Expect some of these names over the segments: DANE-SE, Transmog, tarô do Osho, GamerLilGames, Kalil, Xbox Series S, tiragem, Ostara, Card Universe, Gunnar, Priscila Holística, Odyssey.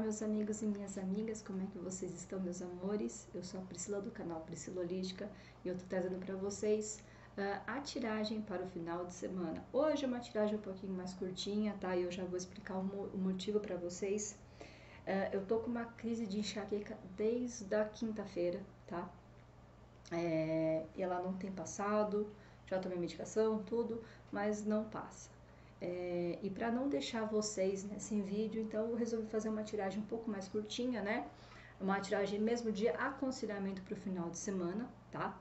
meus amigos e minhas amigas, como é que vocês estão, meus amores? Eu sou a Priscila do canal Priscila Holística e eu tô trazendo para vocês a tiragem para o final de semana. Hoje é uma tiragem um pouquinho mais curtinha, tá? E eu já vou explicar o motivo para vocês. Eu tô com uma crise de enxaqueca desde a quinta-feira, tá? Ela não tem passado, já tomei medicação, tudo, mas não passa. E para não deixar vocês, né, sem vídeo, então eu resolvi fazer uma tiragem um pouco mais curtinha, né? Uma tiragem mesmo de aconselhamento para o final de semana, tá?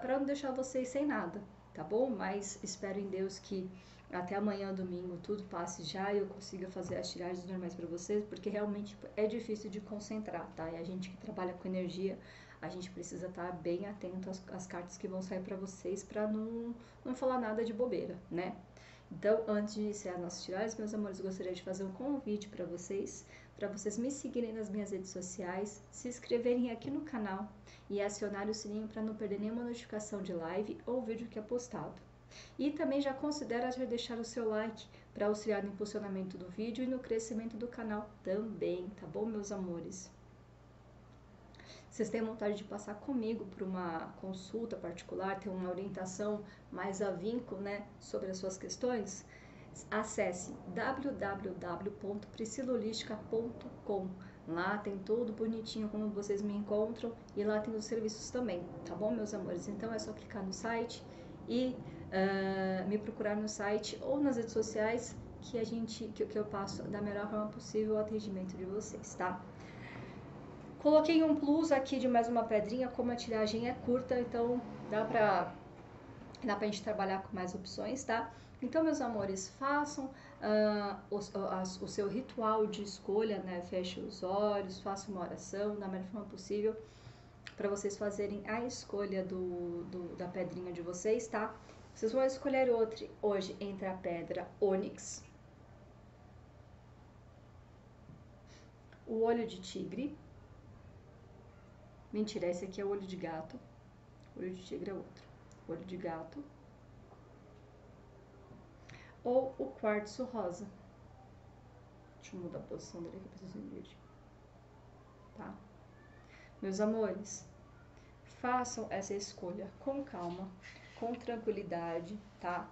Para não deixar vocês sem nada, tá bom? Mas espero em Deus que até amanhã, domingo, tudo passe já e eu consiga fazer as tiragens normais para vocês, porque realmente é difícil de concentrar, tá? E a gente que trabalha com energia, a gente precisa estar bem atento às cartas que vão sair para vocês, para não falar nada de bobeira, né? Então, antes de iniciar nossas tiragens, meus amores, gostaria de fazer um convite para vocês me seguirem nas minhas redes sociais, se inscreverem aqui no canal e acionarem o sininho para não perder nenhuma notificação de live ou vídeo que é postado. E também já considera deixar o seu like para auxiliar no impulsionamento do vídeo e no crescimento do canal também, tá bom, meus amores? Vocês têm vontade de passar comigo por uma consulta particular, ter uma orientação mais a vinco, né, sobre as suas questões? Acesse www.priscilolistica.com. Lá tem tudo bonitinho como vocês me encontram e lá tem os serviços também, tá bom, meus amores? Então é só clicar no site e me procurar no site ou nas redes sociais que eu passo da melhor forma possível o atendimento de vocês, tá? Coloquei um plus aqui de mais uma pedrinha, como a tiragem é curta, então dá pra gente trabalhar com mais opções, tá? Então, meus amores, façam o seu ritual de escolha, né? Feche os olhos, faça uma oração da melhor forma possível para vocês fazerem a escolha da pedrinha de vocês, tá? Vocês vão escolher outra hoje entre a pedra ônix, o olho de tigre. Mentira, esse aqui é o olho de gato. O olho de tigre é outro. Olho de gato. Ou o quartzo rosa. Deixa eu mudar a posição dele aqui para vocês verem. Tá? Meus amores, façam essa escolha com calma, com tranquilidade, tá?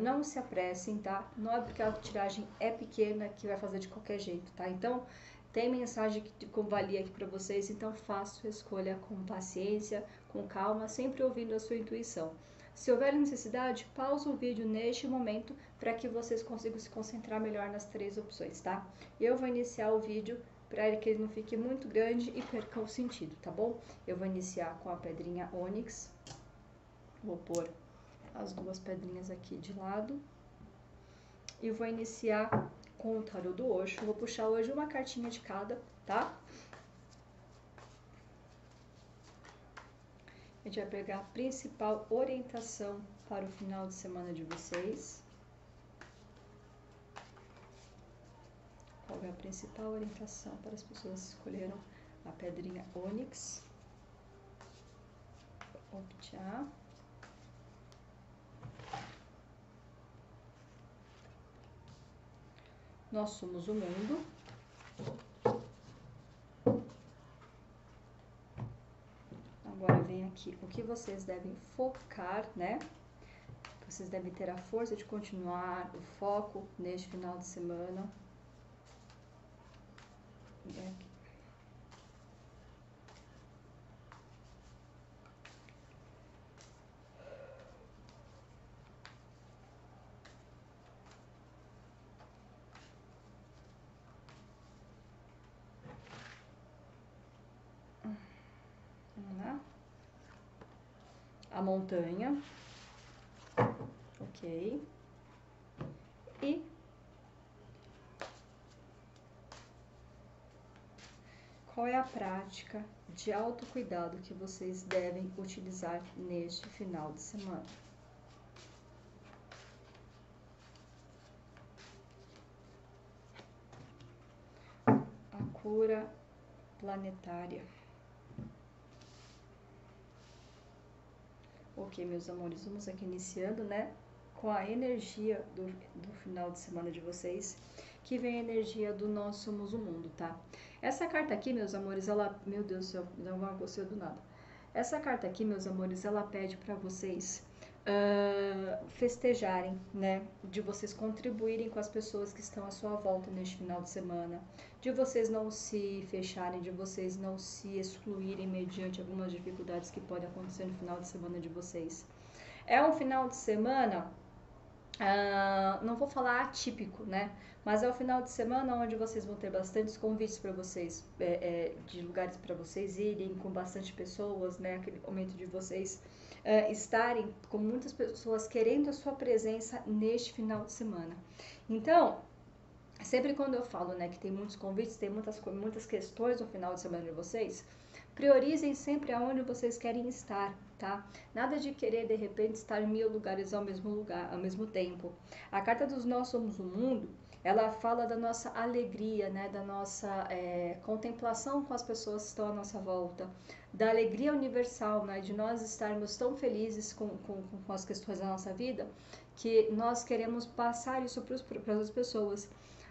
Não se apressem, tá? Não é porque a tiragem é pequena que vai fazer de qualquer jeito, tá? Então, tem mensagem que valia aqui para vocês, então faça a escolha com paciência, com calma, sempre ouvindo a sua intuição. Se houver necessidade, pausa o vídeo neste momento para que vocês consigam se concentrar melhor nas três opções, tá? Eu vou iniciar o vídeo para que ele não fique muito grande e perca o sentido, tá bom? Eu vou iniciar com a pedrinha ônix. Vou pôr as duas pedrinhas aqui de lado. E vou iniciar com o tarô do Osho. Vou puxar hoje uma cartinha de cada, tá? A gente vai pegar a principal orientação para o final de semana de vocês. Qual é a principal orientação para as pessoas que escolheram a pedrinha ônix? Vou optar. Nós somos o mundo. Agora vem aqui o que vocês devem focar, né? Vocês devem ter a força de continuar o foco neste final de semana. E aqui. A montanha, ok, e qual é a prática de autocuidado que vocês devem utilizar neste final de semana? A cura planetária. Ok, meus amores, vamos aqui iniciando, né, com a energia do final de semana de vocês, que vem a energia do Nós Somos o Mundo, tá? Essa carta aqui, meus amores, ela... Meu Deus do céu, dá uma coceira do nada. Essa carta aqui, meus amores, ela pede para vocês festejarem, né? De vocês contribuírem com as pessoas que estão à sua volta neste final de semana, de vocês não se fecharem, de vocês não se excluírem mediante algumas dificuldades que podem acontecer no final de semana de vocês. É um final de semana, não vou falar atípico, né? Mas é o final de semana onde vocês vão ter bastantes convites para vocês, de lugares para vocês irem, com bastante pessoas, né? Aquele momento de vocês estarem com muitas pessoas querendo a sua presença neste final de semana. Então, sempre quando eu falo, né, que tem muitos convites, tem muitas questões no final de semana de vocês, priorizem sempre aonde vocês querem estar, tá? Nada de querer, de repente, estar em mil lugares ao mesmo tempo. A carta dos Nós Somos o Mundo, ela fala da nossa alegria, né? Da nossa contemplação com as pessoas que estão à nossa volta, da alegria universal, né? De nós estarmos tão felizes com as questões da nossa vida, que nós queremos passar isso para as pessoas.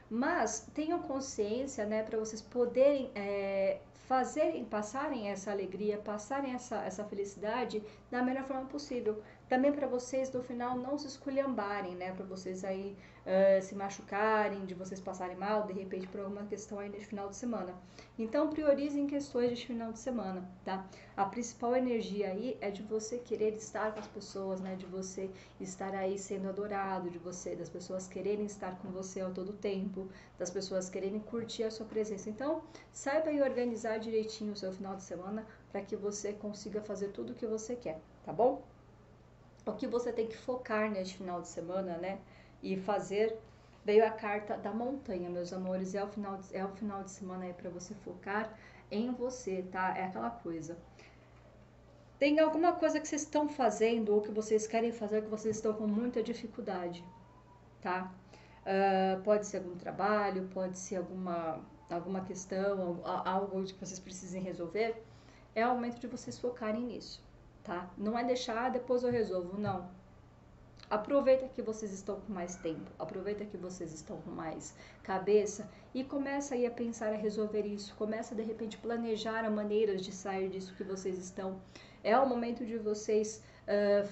Mas tenham consciência, né, para vocês poderem passarem essa alegria, passarem essa felicidade da melhor forma possível. Também para vocês, no final, não se esculhambarem, né, para vocês aí se machucarem, de vocês passarem mal, de repente, por alguma questão aí nesse final de semana. Então, priorizem questões deste final de semana, tá? A principal energia aí é de você querer estar com as pessoas, né, de você estar aí sendo adorado, das pessoas quererem estar com você ao todo tempo, das pessoas quererem curtir a sua presença. Então, saiba aí organizar direitinho o seu final de semana para que você consiga fazer tudo o que você quer, tá bom? O que você tem que focar neste final de semana, né? E fazer. Veio a carta da montanha, meus amores. É o final de semana aí para você focar em você, tá? É aquela coisa. Tem alguma coisa que vocês estão fazendo ou que vocês querem fazer que vocês estão com muita dificuldade, tá? Pode ser algum trabalho, pode ser alguma questão, algo que vocês precisem resolver. É o momento de vocês focarem nisso. Tá? Não é deixar, depois eu resolvo, não. Aproveita que vocês estão com mais tempo, aproveita que vocês estão com mais cabeça e começa aí a pensar, a resolver isso, começa de repente a planejar a maneira de sair disso que vocês estão. É o momento de vocês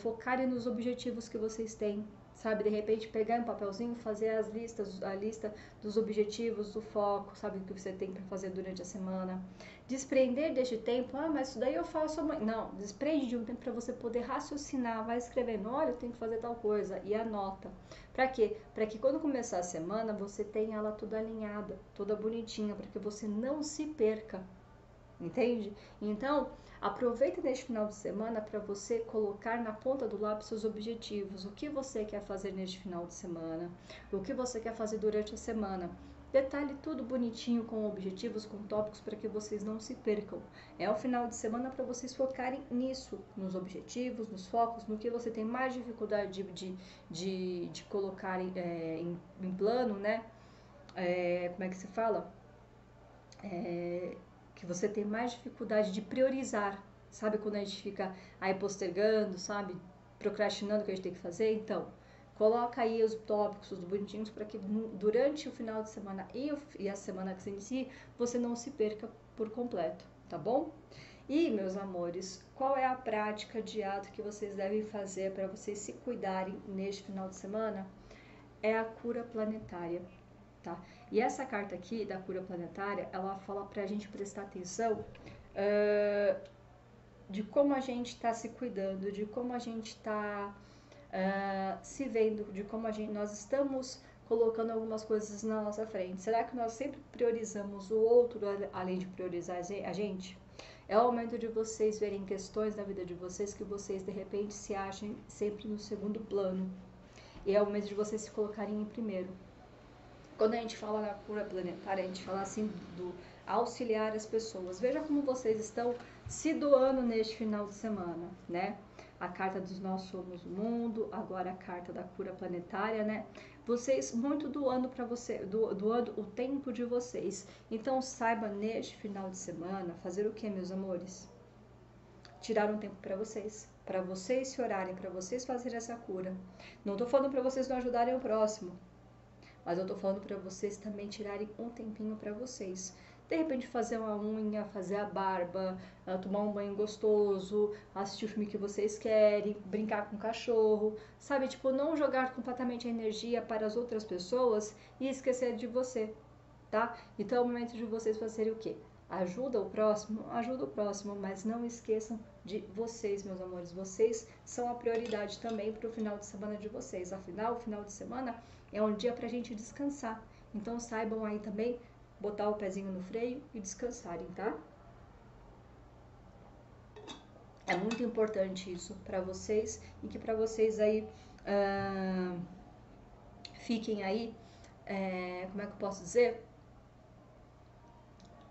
focarem nos objetivos que vocês têm, sabe? De repente pegar um papelzinho, fazer as listas, a lista dos objetivos, do foco, sabe? O que você tem para fazer durante a semana. Desprender deste tempo, ah, mas isso daí eu faço amanhã. Não, desprende de um tempo para você poder raciocinar, vai escrevendo, olha, eu tenho que fazer tal coisa, e anota. Para quê? Para que quando começar a semana, você tenha ela toda alinhada, toda bonitinha, para que você não se perca, entende? Então, aproveita neste final de semana para você colocar na ponta do lápis seus objetivos, o que você quer fazer neste final de semana, o que você quer fazer durante a semana. Detalhe tudo bonitinho com objetivos, com tópicos, para que vocês não se percam. É o final de semana para vocês focarem nisso, nos objetivos, nos focos, no que você tem mais dificuldade de colocar em plano, né? Como é que se fala? Que você tem mais dificuldade de priorizar, sabe? Quando a gente fica aí postergando, sabe? Procrastinando o que a gente tem que fazer. Então, coloca aí os tópicos, os bonitinhos, para que durante o final de semana e a semana que se inicia, você não se perca por completo, tá bom? E, meus amores, qual é a prática diária que vocês devem fazer para vocês se cuidarem neste final de semana? É a cura planetária. Tá? E essa carta aqui, da cura planetária, ela fala pra gente prestar atenção de como a gente tá se cuidando, de como a gente tá se vendo, de como nós estamos colocando algumas coisas na nossa frente. Será que nós sempre priorizamos o outro, além de priorizar a gente? É o momento de vocês verem questões da vida de vocês que vocês, de repente, se achem sempre no segundo plano. E é o momento de vocês se colocarem em primeiro. Quando a gente fala na cura planetária, a gente fala assim do auxiliar as pessoas. Veja como vocês estão se doando neste final de semana, né? A carta dos Nós Somos o Mundo, agora a carta da cura planetária, né? Vocês muito doando para você, doando o tempo de vocês. Então saiba neste final de semana fazer o que, meus amores? Tirar um tempo para vocês se orarem, para vocês fazerem essa cura. Não tô falando para vocês não ajudarem o próximo. Mas eu tô falando pra vocês também tirarem um tempinho pra vocês. De repente fazer uma unha, fazer a barba, tomar um banho gostoso, assistir o filme que vocês querem, brincar com o cachorro, sabe? Tipo, não jogar completamente a energia para as outras pessoas e esquecer de você, tá? Então é o momento de vocês fazerem o quê? Ajuda o próximo, mas não esqueçam de vocês, meus amores. Vocês são a prioridade também para o final de semana de vocês. Afinal, o final de semana é um dia pra gente descansar. Então saibam aí também botar o pezinho no freio e descansarem, tá? É muito importante isso pra vocês e que pra vocês aí fiquem aí, como é que eu posso dizer?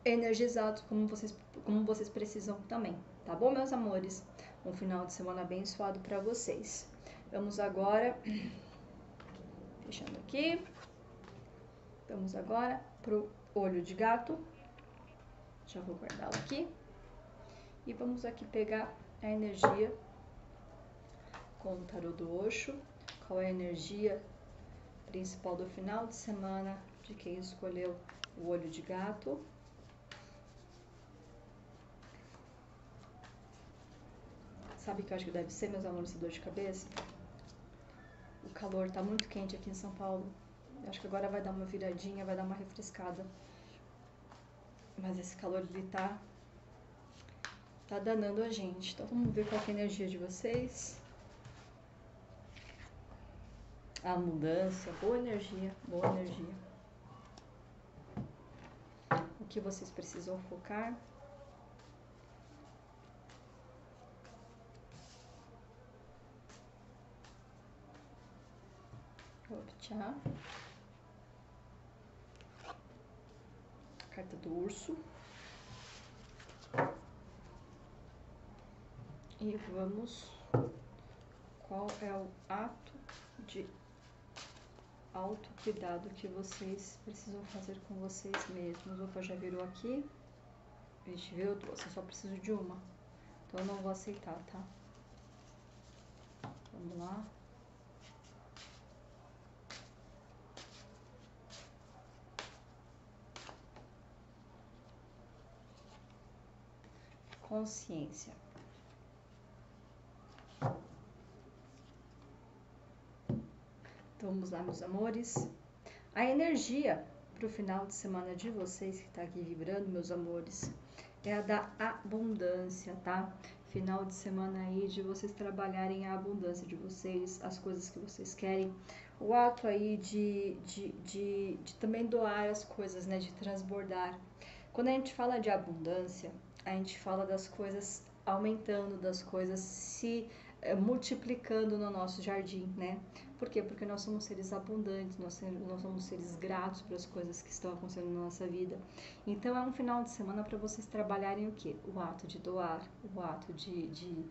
Energizados como vocês precisam também, tá bom, meus amores? Um final de semana abençoado pra vocês. Vamos agora, fechando aqui, vamos agora pro olho de gato, já vou guardá-lo aqui, e vamos aqui pegar a energia com o tarô do Osho, qual é a energia principal do final de semana de quem escolheu o olho de gato. Sabe o que eu acho que deve ser, meus amores, essa dor de cabeça? O calor tá muito quente aqui em São Paulo. Acho que agora vai dar uma viradinha, vai dar uma refrescada. Mas esse calor, ele tá danando a gente. Então vamos ver qual que é a energia de vocês. A mudança, boa energia, boa energia. O que vocês precisam focar? Tchau. Carta do urso. E vamos... Qual é o ato de autocuidado que vocês precisam fazer com vocês mesmos? Opa, já virou aqui. A gente viu, eu trouxe, eu só preciso de uma. Então eu não vou aceitar, tá? Vamos lá. Consciência. Então, vamos lá, meus amores. A energia para o final de semana de vocês que está aqui vibrando, meus amores, é a da abundância, tá? Final de semana aí de vocês trabalharem a abundância de vocês, as coisas que vocês querem. O ato aí de também doar as coisas, né? De transbordar. Quando a gente fala de abundância, a gente fala das coisas aumentando, das coisas se multiplicando no nosso jardim, né? Por quê? Porque nós somos seres abundantes, nós somos seres gratos pelas coisas que estão acontecendo na nossa vida. Então é um final de semana para vocês trabalharem o quê? O ato de doar, o ato de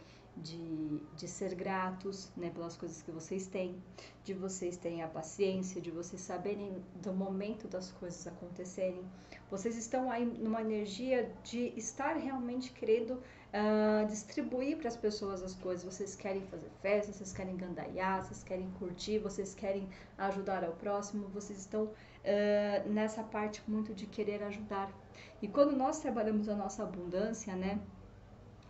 ser gratos, né, pelas coisas que vocês têm, de vocês terem a paciência, de vocês saberem do momento das coisas acontecerem. Vocês estão aí numa energia de estar realmente querendo distribuir para as pessoas as coisas. Vocês querem fazer festa, vocês querem gandaiar, vocês querem curtir, vocês querem ajudar ao próximo. Vocês estão nessa parte muito de querer ajudar. E quando nós trabalhamos a nossa abundância, né,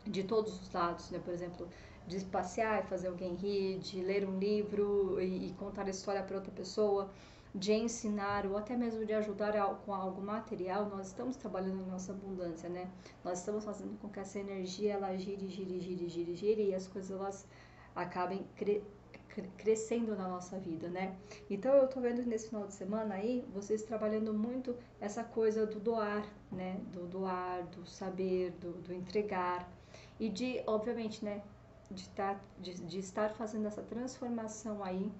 de todos os lados, né? Por exemplo, de passear e fazer alguém rir, de ler um livro e contar a história para outra pessoa, de ensinar ou até mesmo de ajudar com algo material, nós estamos trabalhando a nossa abundância, né? Nós estamos fazendo com que essa energia, ela gire e as coisas, elas acabem crescendo na nossa vida, né? Então eu tô vendo nesse final de semana aí vocês trabalhando muito essa coisa do doar, né? Do doar, do saber, do entregar. E de, obviamente, né, de estar fazendo essa transformação aí,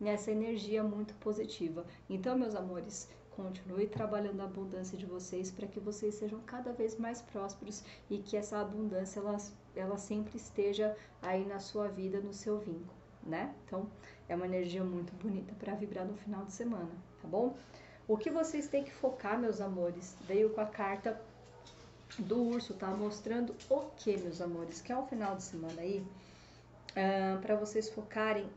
nessa energia muito positiva. Então, meus amores, continue trabalhando a abundância de vocês para que vocês sejam cada vez mais prósperos e que essa abundância, ela sempre esteja aí na sua vida, no seu vínculo, né? Então, é uma energia muito bonita para vibrar no final de semana, tá bom? O que vocês têm que focar, meus amores, veio com a carta do urso, tá? Mostrando o que, meus amores? Que é um final de semana aí, para vocês focarem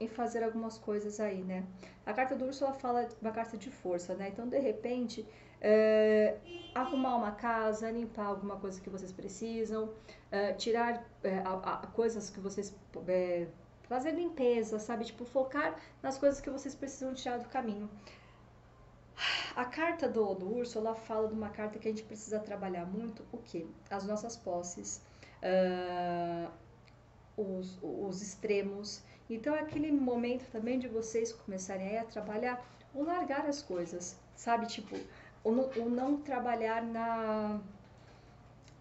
em fazer algumas coisas aí, né? A carta do urso, ela fala uma carta de força, né? Então, de repente, arrumar uma casa, limpar alguma coisa que vocês precisam, tirar coisas que vocês... fazer limpeza, sabe? Tipo, focar nas coisas que vocês precisam tirar do caminho. A carta do urso, ela fala de uma carta que a gente precisa trabalhar muito, o quê? As nossas posses, os extremos. Então, é aquele momento também de vocês começarem aí a trabalhar ou largar as coisas, sabe? Tipo, ou não trabalhar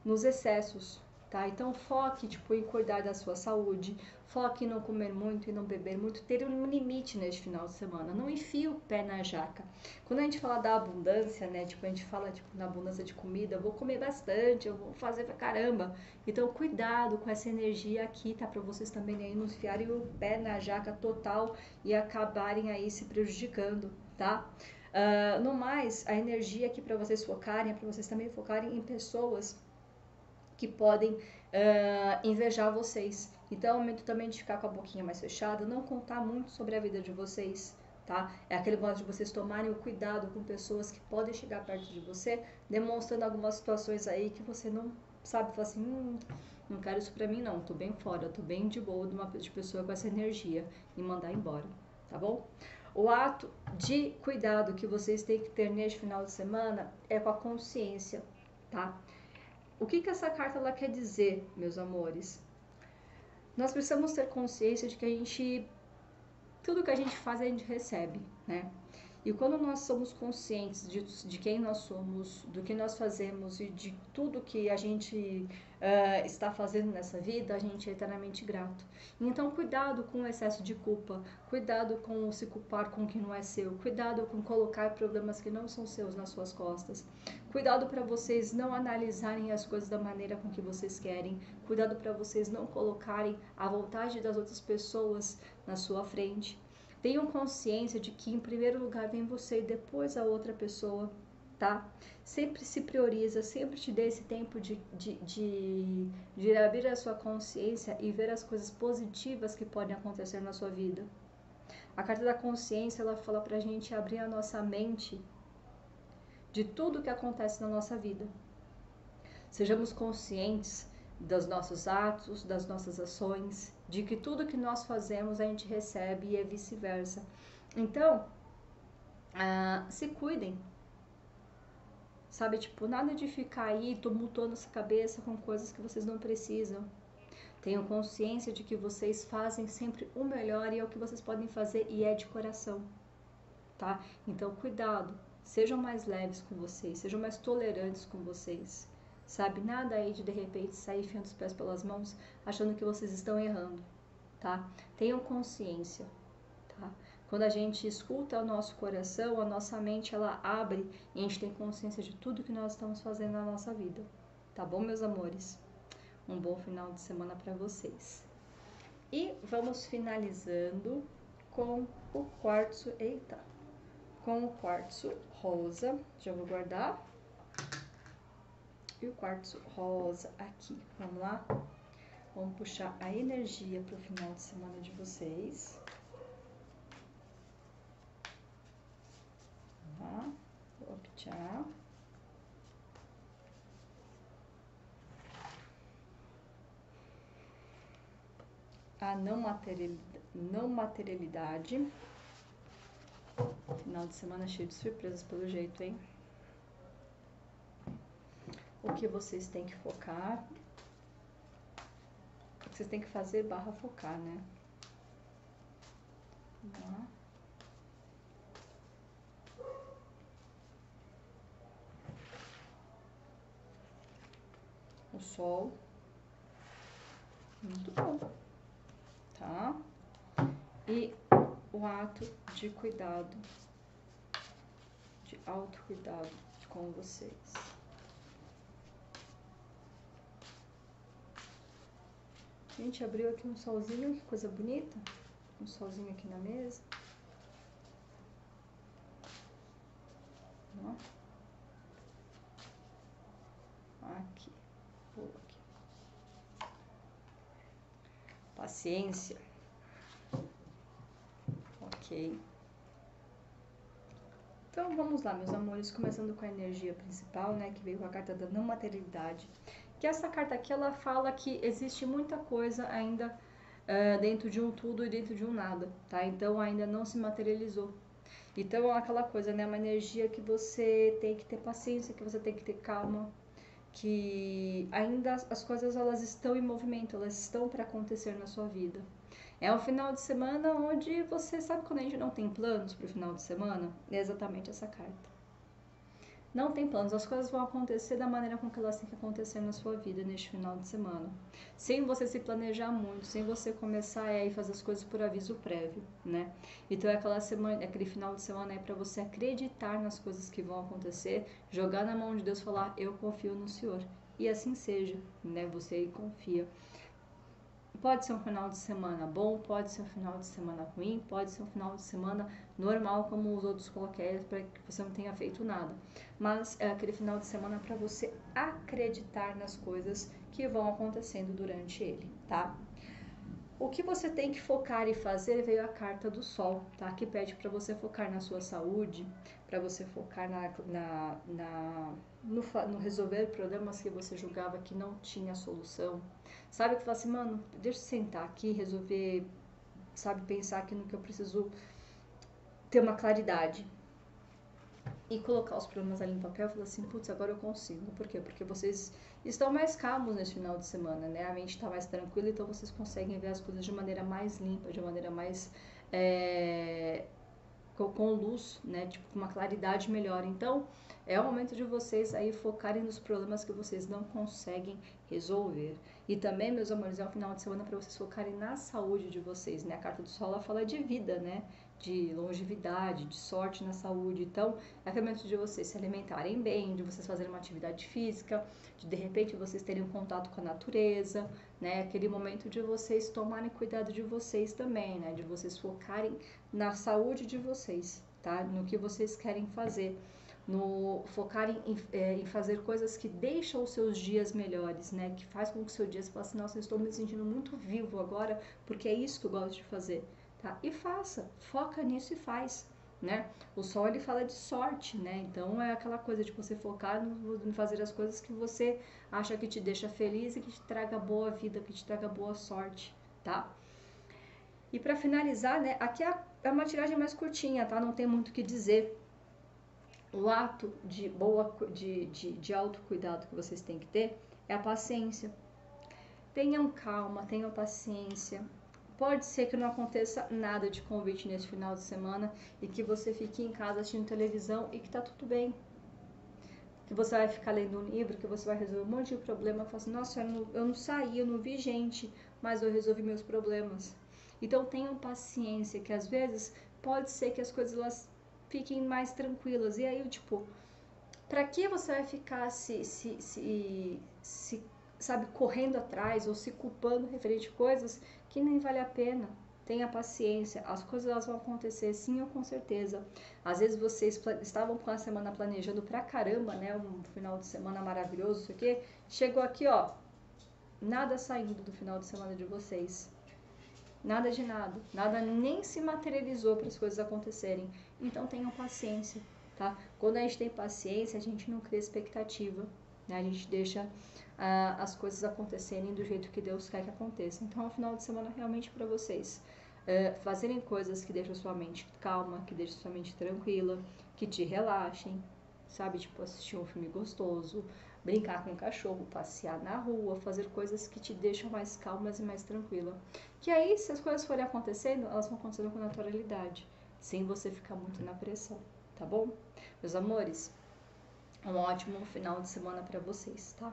nos excessos. Tá? Então foque tipo, em cuidar da sua saúde, foque em não comer muito e não beber muito, ter um limite neste final de semana, não enfie o pé na jaca. Quando a gente fala da abundância, né, tipo, a gente fala tipo, na abundância de comida, eu vou comer bastante, eu vou fazer pra caramba. Então cuidado com essa energia aqui, tá? Pra vocês também aí não enfiarem o pé na jaca total e acabarem aí se prejudicando, tá? No mais, a energia aqui pra vocês focarem, é pra vocês também focarem em pessoas que podem invejar vocês. Então é o momento também de ficar com a boquinha mais fechada, não contar muito sobre a vida de vocês, tá? É aquele modo de vocês tomarem o cuidado com pessoas que podem chegar perto de você, demonstrando algumas situações aí que você não sabe, fala assim, não quero isso pra mim não, tô bem fora, tô bem de boa de pessoa com essa energia e mandar embora, tá bom? O ato de cuidado que vocês têm que ter neste final de semana é com a consciência, tá? O que essa carta ela quer dizer, meus amores? Nós precisamos ter consciência de que tudo que a gente faz, a gente recebe, né? E quando nós somos conscientes de quem nós somos, do que nós fazemos e de tudo que a gente está fazendo nessa vida, a gente é eternamente grato. Então, cuidado com o excesso de culpa, cuidado com se culpar com o que não é seu, cuidado com colocar problemas que não são seus nas suas costas, cuidado para vocês não analisarem as coisas da maneira com que vocês querem, cuidado para vocês não colocarem a vontade das outras pessoas na sua frente. Tenham consciência de que em primeiro lugar vem você e depois a outra pessoa, tá? Sempre se prioriza, sempre te dê esse tempo de abrir a sua consciência e ver as coisas positivas que podem acontecer na sua vida. A carta da consciência, ela fala pra gente abrir a nossa mente de tudo que acontece na nossa vida. Sejamos conscientes dos nossos atos, das nossas ações, de que tudo que nós fazemos a gente recebe e é vice-versa. Então, se cuidem, sabe? Tipo, nada de ficar aí tumultuando essa cabeça com coisas que vocês não precisam. Tenham consciência de que vocês fazem sempre o melhor e é o que vocês podem fazer e é de coração, tá? Então, cuidado, sejam mais leves com vocês, sejam mais tolerantes com vocês. Sabe, nada aí de repente sair enfiando os pés pelas mãos, achando que vocês estão errando, tá? Tenham consciência, tá? Quando a gente escuta o nosso coração, a nossa mente, ela abre e a gente tem consciência de tudo que nós estamos fazendo na nossa vida, tá bom, meus amores? Um bom final de semana pra vocês. E vamos finalizando com o quartzo, com o quartzo rosa, já vou guardar. E o quartzo rosa aqui, vamos lá? Vamos puxar a energia para o final de semana de vocês. Vamos lá, vou puxar. A não materialidade. Final de semana cheio de surpresas pelo jeito, hein? O que vocês têm que focar, o que vocês têm que fazer / focar, né? Vamos lá. O sol, muito bom, tá? E o ato de cuidado, de autocuidado com vocês. Gente, abriu aqui um solzinho, que coisa bonita. Um solzinho aqui na mesa. Ó. Aqui. Boa, aqui. Paciência. ok? Então vamos lá, meus amores, começando com a energia principal, né, que veio com a carta da não materialidade. Que essa carta aqui, ela fala que existe muita coisa ainda dentro de um tudo e dentro de um nada, tá? Então ainda não se materializou. Então é aquela coisa, né, uma energia que você tem que ter paciência, que você tem que ter calma, que ainda as coisas, elas estão em movimento, elas estão para acontecer na sua vida. É um final de semana onde você sabe, quando a gente não tem planos para o final de semana, é exatamente essa carta. Não tem planos, as coisas vão acontecer da maneira com que elas têm que acontecer na sua vida neste final de semana. Sem você se planejar muito, sem você começar a fazer as coisas por aviso prévio, né? Então é aquela semana, aquele final de semana é para você acreditar nas coisas que vão acontecer, jogar na mão de Deus e falar, eu confio no Senhor. E assim seja, né? Você confia. Pode ser um final de semana bom, pode ser um final de semana ruim, pode ser um final de semana normal, como os outros coloquei, para que você não tenha feito nada. Mas é aquele final de semana para você acreditar nas coisas que vão acontecendo durante ele, tá? O que você tem que focar e fazer veio a carta do Sol, tá? Que pede para você focar na sua saúde, para você focar no resolver problemas que você julgava que não tinha solução. Sabe, que fala assim, mano, deixa eu sentar aqui, resolver, sabe, pensar aqui no que eu preciso ter uma claridade. E colocar os problemas ali no papel e falar assim, putz, agora eu consigo. Por quê? Porque vocês estão mais calmos nesse final de semana, né? A mente está mais tranquila, então vocês conseguem ver as coisas de maneira mais limpa, de maneira mais... com luz, né? Tipo, com uma claridade melhor. Então, é o momento de vocês aí focarem nos problemas que vocês não conseguem resolver. E também, meus amores, é um final de semana para vocês focarem na saúde de vocês, né? A carta do Sol, ela fala de vida, né? De longevidade, de sorte na saúde. Então, é o momento de vocês se alimentarem bem, de vocês fazerem uma atividade física, de repente vocês terem um contato com a natureza, né? Aquele momento de vocês tomarem cuidado de vocês também, né? De vocês focarem na saúde de vocês, tá? No que vocês querem fazer. Focarem em fazer coisas que deixam os seus dias melhores, né? Que faz com que o seu dia se fale assim, nossa, eu estou me sentindo muito vivo agora, porque é isso que eu gosto de fazer. Tá? E faça, foca nisso e faz, né? O Sol, ele fala de sorte, né? Então é aquela coisa de você focar em fazer as coisas que você acha que te deixa feliz e que te traga boa vida, que te traga boa sorte, tá? E pra finalizar, né? Aqui é uma tiragem mais curtinha, tá? Não tem muito o que dizer. O ato de autocuidado que vocês têm que ter é a paciência. Tenham calma, tenham paciência. Pode ser que não aconteça nada de convite nesse final de semana e que você fique em casa assistindo televisão e que tá tudo bem. Que você vai ficar lendo um livro, que você vai resolver um monte de problema e falar assim, nossa, eu não saí, eu não vi gente, mas eu resolvi meus problemas. Então tenham paciência, que às vezes pode ser que as coisas elas fiquem mais tranquilas. E aí, tipo, pra que você vai ficar sabe, correndo atrás ou se culpando referente a coisas que nem vale a pena? Tenha paciência, as coisas elas vão acontecer sim, ou com certeza. Às vezes vocês estavam com a semana planejando pra caramba, né, um final de semana maravilhoso, isso aqui, chegou aqui, ó, nada saindo do final de semana de vocês. Nada de nada, nada nem se materializou para as coisas acontecerem. Então tenham paciência, tá? Quando a gente tem paciência, a gente não cria expectativa, né? A gente deixa as coisas acontecerem do jeito que Deus quer que aconteça. Então é um final de semana realmente para vocês fazerem coisas que deixam sua mente calma, que deixam sua mente tranquila, que te relaxem, sabe? Tipo, assistir um filme gostoso, brincar com o cachorro, passear na rua, fazer coisas que te deixam mais calmas e mais tranquila. Que aí, se as coisas forem acontecendo, elas vão acontecendo com naturalidade, sem você ficar muito na pressão, tá bom? Meus amores, um ótimo final de semana pra vocês, tá?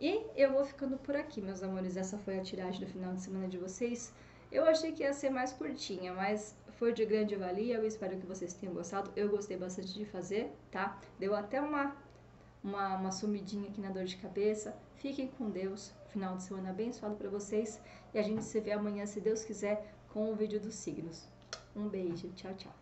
E eu vou ficando por aqui, meus amores. Essa foi a tiragem do final de semana de vocês. Eu achei que ia ser mais curtinha, mas foi de grande valia. Eu espero que vocês tenham gostado. Eu gostei bastante de fazer, tá? Deu até uma sumidinha aqui na dor de cabeça. Fiquem com Deus. Final de semana abençoado pra vocês. E a gente se vê amanhã, se Deus quiser, com o vídeo dos signos. Um beijo. Tchau, tchau.